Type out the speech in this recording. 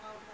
download